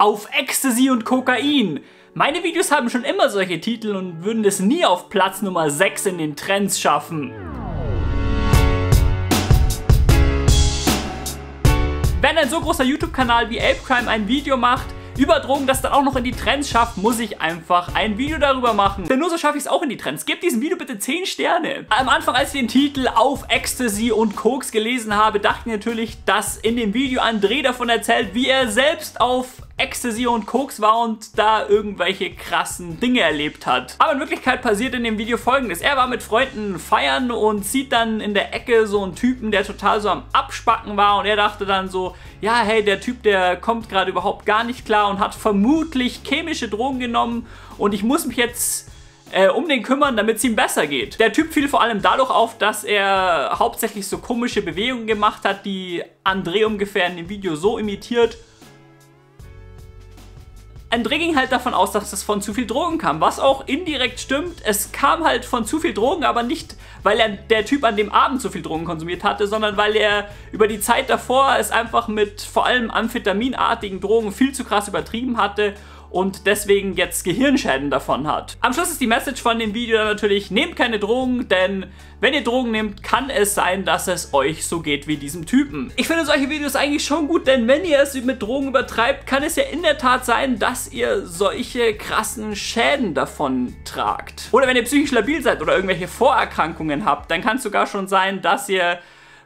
Auf Ecstasy und Kokain. Meine Videos haben schon immer solche Titel und würden es nie auf Platz Nummer 6 in den Trends schaffen. Wenn ein so großer YouTube-Kanal wie ApeCrime ein Video macht, über Drogen, das dann auch noch in die Trends schafft, muss ich einfach ein Video darüber machen. Denn nur so schaffe ich es auch in die Trends. Gebt diesem Video bitte 10 Sterne. Am Anfang, als ich den Titel Auf Ecstasy und Koks gelesen habe, dachte ich natürlich, dass in dem Video André davon erzählt, wie er selbst auf Ecstasy und Koks war und da irgendwelche krassen Dinge erlebt hat. Aber in Wirklichkeit passiert in dem Video Folgendes. Er war mit Freunden feiern und sieht dann in der Ecke so einen Typen, der total so am Abspacken war, und er dachte dann so, ja hey, der Typ, der kommt gerade überhaupt gar nicht klar und hat vermutlich chemische Drogen genommen und ich muss mich jetzt um den kümmern, damit es ihm besser geht. Der Typ fiel vor allem dadurch auf, dass er hauptsächlich so komische Bewegungen gemacht hat, die André ungefähr in dem Video so imitiert. André ging halt davon aus, dass das von zu viel Drogen kam, was auch indirekt stimmt. Es kam halt von zu viel Drogen, aber nicht, weil der Typ an dem Abend zu viel Drogen konsumiert hatte, sondern weil er über die Zeit davor es einfach mit vor allem amphetaminartigen Drogen viel zu krass übertrieben hatte und deswegen jetzt Gehirnschäden davon hat. Am Schluss ist die Message von dem Video dann natürlich, nehmt keine Drogen, denn wenn ihr Drogen nehmt, kann es sein, dass es euch so geht wie diesem Typen. Ich finde solche Videos eigentlich schon gut, denn wenn ihr es mit Drogen übertreibt, kann es ja in der Tat sein, dass ihr solche krassen Schäden davon tragt. Oder wenn ihr psychisch labil seid oder irgendwelche Vorerkrankungen habt, dann kann es sogar schon sein, dass ihr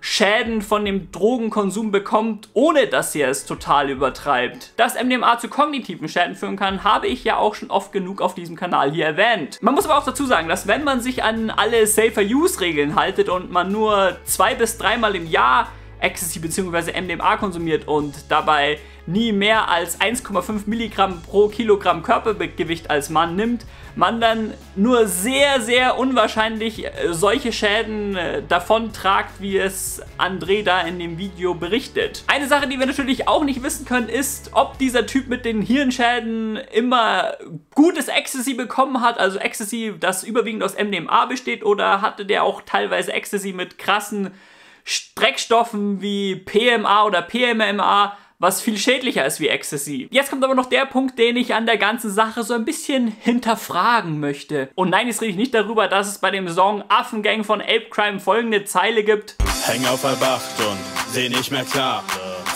Schäden von dem Drogenkonsum bekommt, ohne dass ihr es total übertreibt. Dass MDMA zu kognitiven Schäden führen kann, habe ich ja auch schon oft genug auf diesem Kanal hier erwähnt. Man muss aber auch dazu sagen, dass wenn man sich an alle Safer-Use-Regeln haltet und man nur 2- bis 3-mal im Jahr Ecstasy bzw. MDMA konsumiert und dabei nie mehr als 1,5 Milligramm pro Kilogramm Körpergewicht als Mann nimmt, man dann nur sehr, sehr unwahrscheinlich solche Schäden davontragt, wie es André da in dem Video berichtet. Eine Sache, die wir natürlich auch nicht wissen können, ist, ob dieser Typ mit den Hirnschäden immer gutes Ecstasy bekommen hat, also Ecstasy, das überwiegend aus MDMA besteht, oder hatte der auch teilweise Ecstasy mit krassen Streckstoffen wie PMA oder PMMA, was viel schädlicher ist wie Ecstasy. Jetzt kommt aber noch der Punkt, den ich an der ganzen Sache so ein bisschen hinterfragen möchte. Und nein, jetzt rede ich nicht darüber, dass es bei dem Song Affengang von ApeCrime folgende Zeile gibt. Häng auf erwacht und seh nicht mehr klar.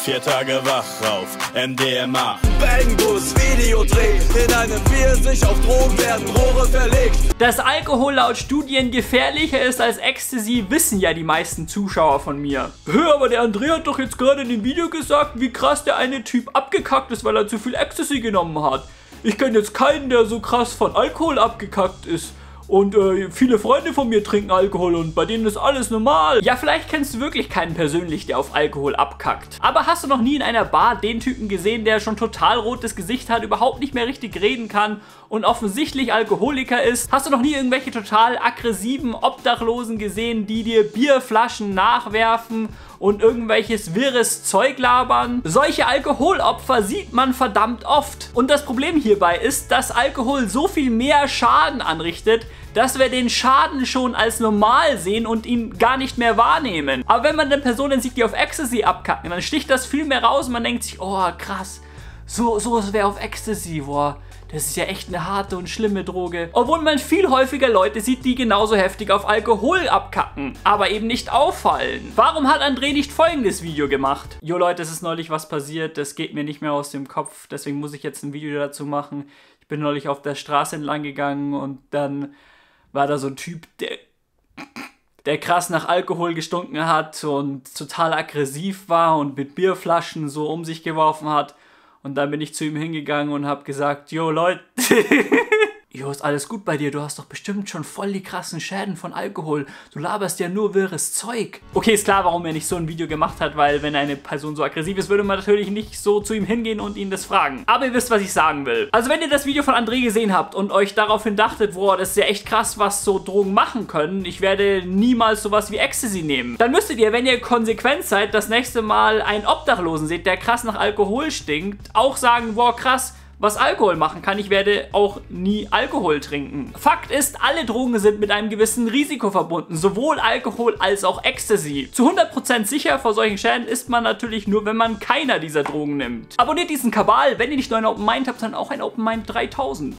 4 Tage wach auf MDMA. Bang-Bus, Video dreht. In einem Pfirsich auf Drogen werden Rohre verlegt. Dass Alkohol laut Studien gefährlicher ist als Ecstasy, wissen ja die meisten Zuschauer von mir. Hör, aber der André hat doch jetzt gerade in dem Video gesagt, wie krass der eine Typ abgekackt ist, weil er zu viel Ecstasy genommen hat. Ich kenne jetzt keinen, der so krass von Alkohol abgekackt ist. Und viele Freunde von mir trinken Alkohol und bei denen ist alles normal. Ja, vielleicht kennst du wirklich keinen persönlich, der auf Alkohol abkackt. Aber hast du noch nie in einer Bar den Typen gesehen, der schon total rotes Gesicht hat, überhaupt nicht mehr richtig reden kann und offensichtlich Alkoholiker ist? Hast du noch nie irgendwelche total aggressiven Obdachlosen gesehen, die dir Bierflaschen nachwerfen und irgendwelches wirres Zeug labern? Solche Alkoholopfer sieht man verdammt oft. Und das Problem hierbei ist, dass Alkohol so viel mehr Schaden anrichtet, dass wir den Schaden schon als normal sehen und ihn gar nicht mehr wahrnehmen. Aber wenn man dann Personen sieht, die auf Ecstasy abkacken, dann sticht das viel mehr raus und man denkt sich, oh krass, so wäre auf Ecstasy, boah. Das ist ja echt eine harte und schlimme Droge. Obwohl man viel häufiger Leute sieht, die genauso heftig auf Alkohol abkacken, aber eben nicht auffallen. Warum hat André nicht folgendes Video gemacht? Jo Leute, es ist neulich was passiert, das geht mir nicht mehr aus dem Kopf, deswegen muss ich jetzt ein Video dazu machen. Ich bin neulich auf der Straße entlang gegangen und dann war da so ein Typ, der krass nach Alkohol gestunken hat und total aggressiv war und mit Bierflaschen so um sich geworfen hat. Und dann bin ich zu ihm hingegangen und habe gesagt, jo Leute, jo, ist alles gut bei dir, du hast doch bestimmt schon voll die krassen Schäden von Alkohol, du laberst ja nur wirres Zeug. Okay, ist klar, warum er nicht so ein Video gemacht hat, weil wenn eine Person so aggressiv ist, würde man natürlich nicht so zu ihm hingehen und ihn das fragen. Aber ihr wisst, was ich sagen will. Also wenn ihr das Video von André gesehen habt und euch daraufhin dachtet, boah, das ist ja echt krass, was so Drogen machen können, ich werde niemals sowas wie Ecstasy nehmen, dann müsstet ihr, wenn ihr konsequent seid, das nächste Mal einen Obdachlosen seht, der krass nach Alkohol stinkt, auch sagen, boah, krass, was Alkohol machen kann. Ich werde auch nie Alkohol trinken. Fakt ist, alle Drogen sind mit einem gewissen Risiko verbunden, sowohl Alkohol als auch Ecstasy. Zu 100% sicher vor solchen Schäden ist man natürlich nur, wenn man keiner dieser Drogen nimmt. Abonniert diesen Kabal, wenn ihr nicht nur ein Open Mind habt, sondern auch ein Open Mind 3000.